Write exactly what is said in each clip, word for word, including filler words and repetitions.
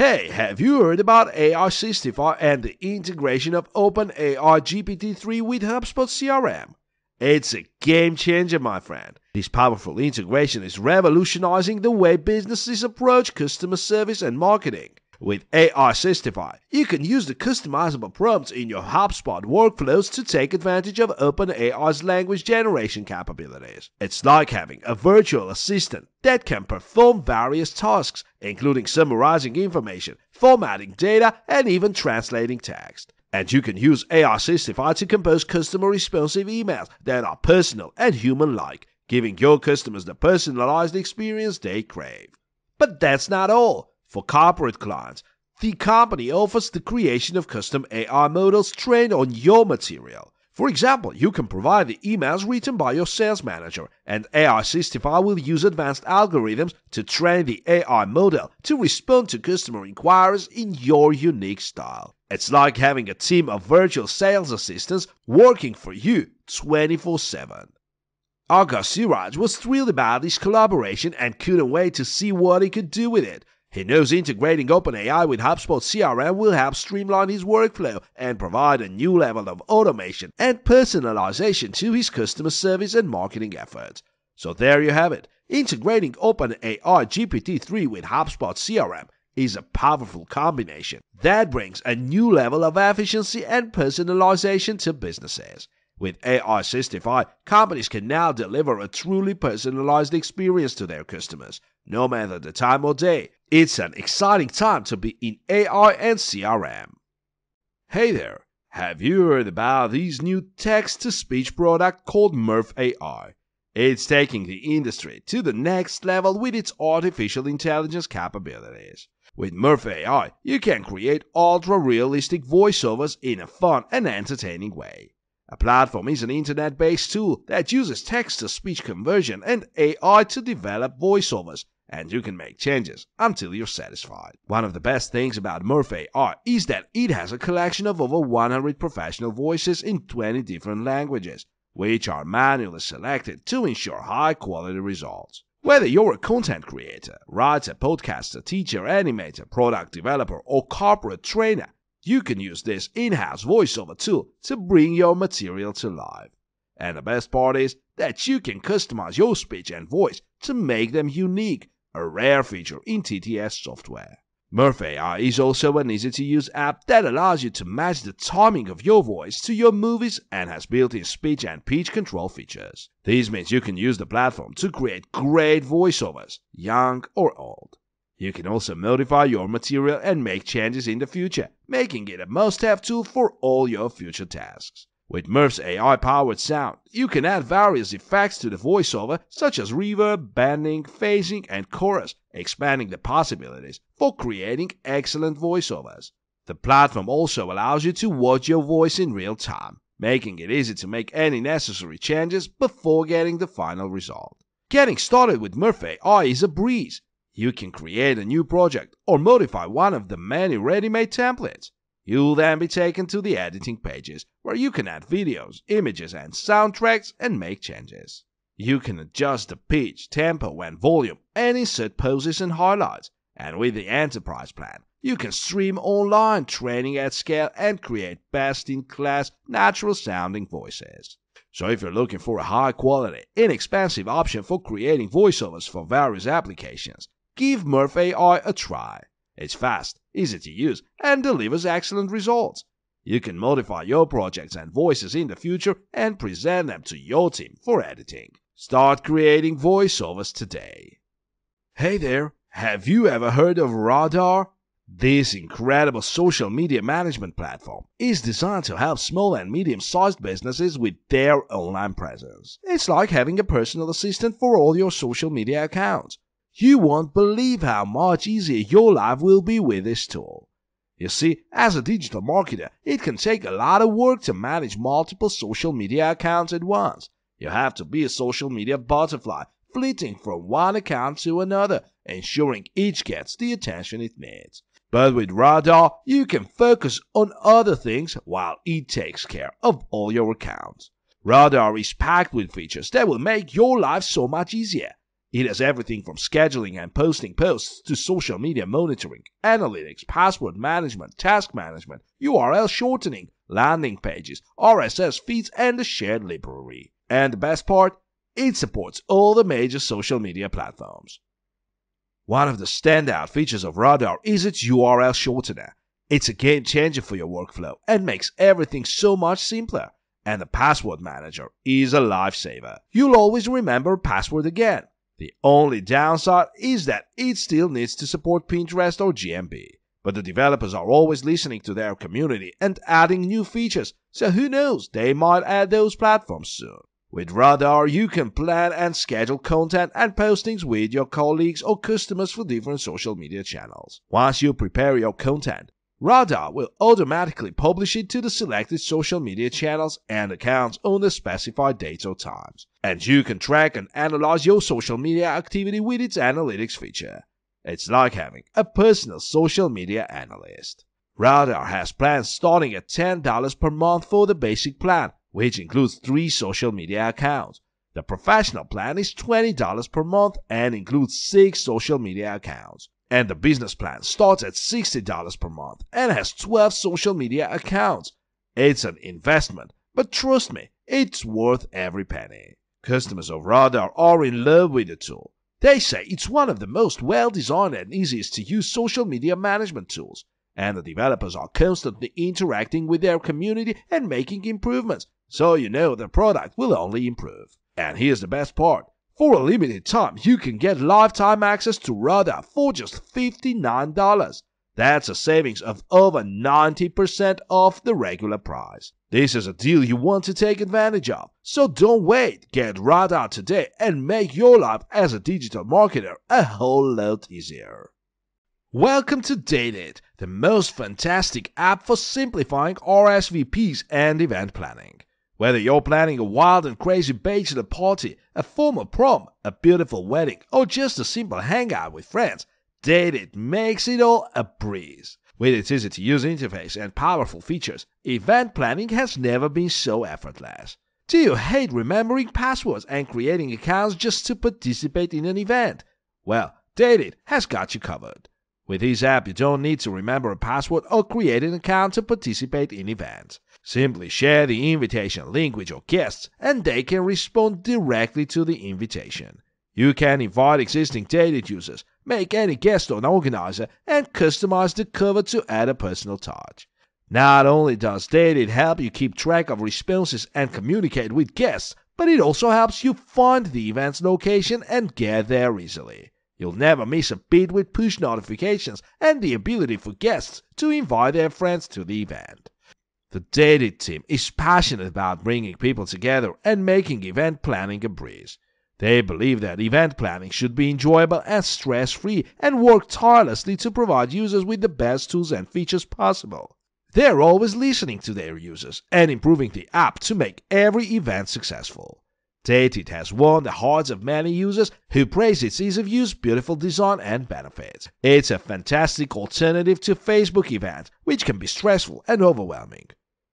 Hey, have you heard about A R-Systify and the integration of OpenAI G P T three with HubSpot C R M? It's a game changer, my friend. This powerful integration is revolutionizing the way businesses approach customer service and marketing. With A R-Systify, you can use the customizable prompts in your HubSpot workflows to take advantage of OpenAI's language generation capabilities. It's like having a virtual assistant that can perform various tasks, including summarizing information, formatting data, and even translating text. And you can use A R-Systify to compose customer-responsive emails that are personal and human-like, giving your customers the personalized experience they crave. But that's not all. For corporate clients, the company offers the creation of custom A I models trained on your material. For example, you can provide the emails written by your sales manager, and A R-Systify will use advanced algorithms to train the A I model to respond to customer inquiries in your unique style. It's like having a team of virtual sales assistants working for you twenty-four seven. Agha Siraj was thrilled about this collaboration and couldn't wait to see what he could do with it. He knows integrating OpenAI with HubSpot C R M will help streamline his workflow and provide a new level of automation and personalization to his customer service and marketing efforts. So there you have it. Integrating OpenAI G P T three with HubSpot C R M is a powerful combination that brings a new level of efficiency and personalization to businesses. With A R-Systify, companies can now deliver a truly personalized experience to their customers, no matter the time or day. It's an exciting time to be in A I and C R M. Hey there, have you heard about this new text-to-speech product called Murf A I? It's taking the industry to the next level with its artificial intelligence capabilities. With Murf A I, you can create ultra-realistic voiceovers in a fun and entertaining way. A platform is an internet-based tool that uses text-to-speech conversion and A I to develop voiceovers, and you can make changes until you're satisfied. One of the best things about Murf A I is that it has a collection of over one hundred professional voices in twenty different languages, which are manually selected to ensure high-quality results. Whether you're a content creator, writer, podcaster, teacher, animator, product developer, or corporate trainer, you can use this in-house voiceover tool to bring your material to life. And the best part is that you can customize your speech and voice to make them unique, a rare feature in T T S software. Murf A I is also an easy-to-use app that allows you to match the timing of your voice to your movies and has built-in speech and pitch control features. This means you can use the platform to create great voiceovers, young or old. You can also modify your material and make changes in the future, making it a must-have tool for all your future tasks. With Murf's A I-powered sound, you can add various effects to the voiceover, such as reverb, banding, phasing, and chorus, expanding the possibilities for creating excellent voiceovers. The platform also allows you to watch your voice in real time, making it easy to make any necessary changes before getting the final result. Getting started with Murf A I is a breeze. You can create a new project or modify one of the many ready-made templates. You'll then be taken to the editing pages, where you can add videos, images, and soundtracks and make changes. You can adjust the pitch, tempo, and volume, and insert poses and highlights. And with the Enterprise plan, you can stream online training at scale and create best-in-class, natural-sounding voices. So if you're looking for a high-quality, inexpensive option for creating voiceovers for various applications, give Murf A I a try. It's fast, easy to use, and delivers excellent results. You can modify your projects and voices in the future and present them to your team for editing. Start creating voiceovers today. Hey there, have you ever heard of Radar? This incredible social media management platform is designed to help small and medium-sized businesses with their online presence. It's like having a personal assistant for all your social media accounts. You won't believe how much easier your life will be with this tool. You see, as a digital marketer, it can take a lot of work to manage multiple social media accounts at once. You have to be a social media butterfly, flitting from one account to another, ensuring each gets the attention it needs. But with Radar, you can focus on other things while it takes care of all your accounts. Radar is packed with features that will make your life so much easier. It has everything from scheduling and posting posts to social media monitoring, analytics, password management, task management, U R L shortening, landing pages, R S S feeds, and a shared library. And the best part, it supports all the major social media platforms. One of the standout features of Radar is its U R L shortener. It's a game changer for your workflow and makes everything so much simpler. And the password manager is a lifesaver. You'll always remember a password again. The only downside is that it still needs to support Pinterest or G M B. But the developers are always listening to their community and adding new features, so who knows, they might add those platforms soon. With Radar, you can plan and schedule content and postings with your colleagues or customers for different social media channels. Once you prepare your content, Radar will automatically publish it to the selected social media channels and accounts on the specified dates or times. And you can track and analyze your social media activity with its analytics feature. It's like having a personal social media analyst. Radar has plans starting at ten dollars per month for the basic plan, which includes three social media accounts. The professional plan is twenty dollars per month and includes six social media accounts. And the business plan starts at sixty dollars per month and has twelve social media accounts. It's an investment, but trust me, it's worth every penny. Customers of Radar are in love with the tool. They say it's one of the most well-designed and easiest-to-use social media management tools, and the developers are constantly interacting with their community and making improvements, so you know the product will only improve. And here's the best part. For a limited time, you can get lifetime access to Rada for just fifty-nine dollars. That's a savings of over ninety percent off the regular price. This is a deal you want to take advantage of, so don't wait. Get Rada today and make your life as a digital marketer a whole lot easier. Welcome to Dated, the most fantastic app for simplifying R S V Ps and event planning. Whether you're planning a wild and crazy bachelor party, a formal prom, a beautiful wedding, or just a simple hangout with friends, Dated makes it all a breeze. With its easy-to-use interface and powerful features, event planning has never been so effortless. Do you hate remembering passwords and creating accounts just to participate in an event? Well, Dated has got you covered. With this app, you don't need to remember a password or create an account to participate in events. Simply share the invitation link with your guests, and they can respond directly to the invitation. You can invite existing Dated users, make any guest an organizer, and customize the cover to add a personal touch. Not only does Dated help you keep track of responses and communicate with guests, but it also helps you find the event's location and get there easily. You'll never miss a beat with push notifications and the ability for guests to invite their friends to the event. The Dated team is passionate about bringing people together and making event planning a breeze. They believe that event planning should be enjoyable and stress-free and work tirelessly to provide users with the best tools and features possible. They're always listening to their users and improving the app to make every event successful. Dated has won the hearts of many users who praise its ease of use, beautiful design, and benefits. It's a fantastic alternative to Facebook events, which can be stressful and overwhelming.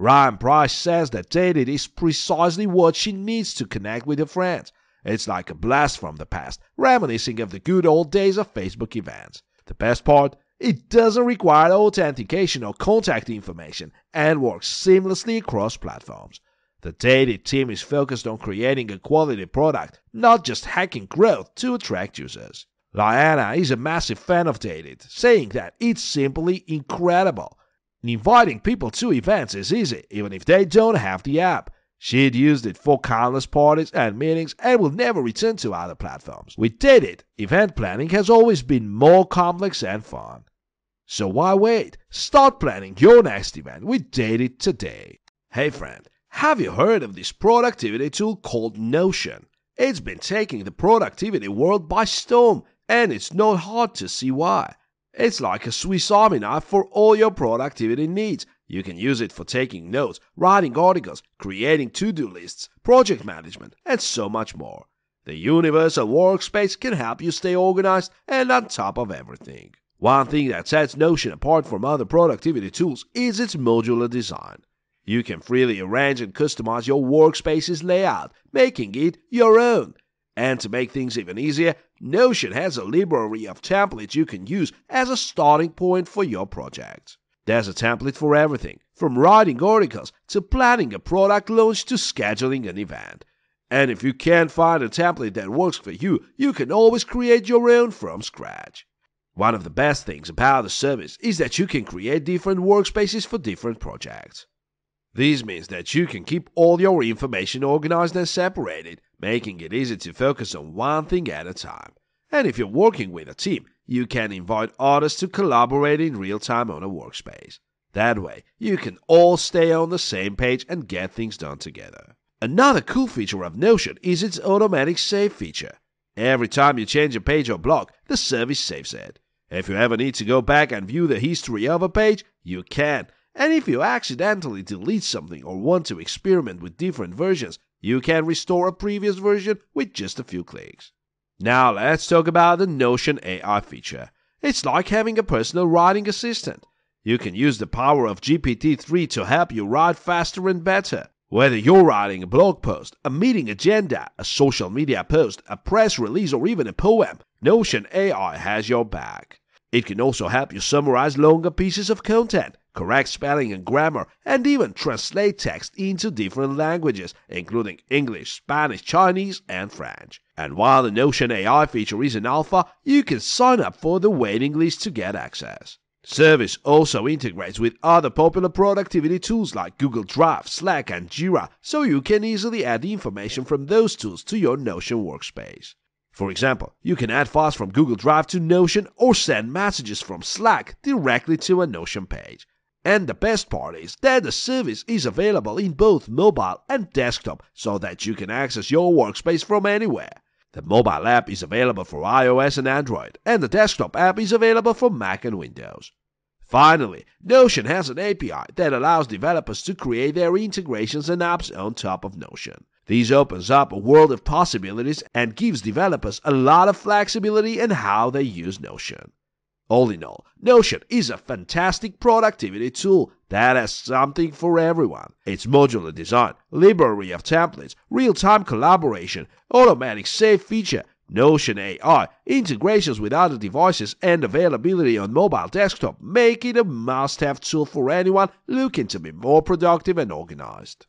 Ryan Price says that Dated is precisely what she needs to connect with her friends. It's like a blast from the past, reminiscing of the good old days of Facebook events. The best part? It doesn't require authentication or contact information and works seamlessly across platforms. The Dated team is focused on creating a quality product, not just hacking growth to attract users. Liana is a massive fan of Dated, saying that it's simply incredible. Inviting people to events is easy, even if they don't have the app. She'd used it for countless parties and meetings and will never return to other platforms. With Dated, event planning has always been more complex and fun. So why wait? Start planning your next event with Dated today. Hey friend, have you heard of this productivity tool called Notion? It's been taking the productivity world by storm, and it's not hard to see why. It's like a Swiss Army knife for all your productivity needs. You can use it for taking notes, writing articles, creating to-do lists, project management, and so much more. The universal workspace can help you stay organized and on top of everything. One thing that sets Notion apart from other productivity tools is its modular design. You can freely arrange and customize your workspace's layout, making it your own. And to make things even easier, Notion has a library of templates you can use as a starting point for your project. There's a template for everything, from writing articles to planning a product launch to scheduling an event. And if you can't find a template that works for you, you can always create your own from scratch. One of the best things about the service is that you can create different workspaces for different projects. This means that you can keep all your information organized and separated, making it easy to focus on one thing at a time. And if you're working with a team, you can invite others to collaborate in real time on a workspace. That way, you can all stay on the same page and get things done together. Another cool feature of Notion is its automatic save feature. Every time you change a page or block, the service saves it. If you ever need to go back and view the history of a page, you can. And if you accidentally delete something or want to experiment with different versions, you can restore a previous version with just a few clicks. Now let's talk about the Notion A I feature. It's like having a personal writing assistant. You can use the power of G P T three to help you write faster and better. Whether you're writing a blog post, a meeting agenda, a social media post, a press release, or even a poem, Notion A I has your back. It can also help you summarize longer pieces of content, correct spelling and grammar, and even translate text into different languages, including English, Spanish, Chinese, and French. And while the Notion A I feature is in alpha, you can sign up for the waiting list to get access. Service also integrates with other popular productivity tools like Google Drive, Slack, and Jira, so you can easily add information from those tools to your Notion workspace. For example, you can add files from Google Drive to Notion or send messages from Slack directly to a Notion page. And the best part is that the service is available in both mobile and desktop so that you can access your workspace from anywhere. The mobile app is available for iOS and Android, and the desktop app is available for Mac and Windows. Finally, Notion has an A P I that allows developers to create their integrations and apps on top of Notion. This opens up a world of possibilities and gives developers a lot of flexibility in how they use Notion. All in all, Notion is a fantastic productivity tool that has something for everyone. Its modular design, library of templates, real-time collaboration, automatic save feature, Notion A I, integrations with other devices, and availability on mobile desktop make it a must-have tool for anyone looking to be more productive and organized.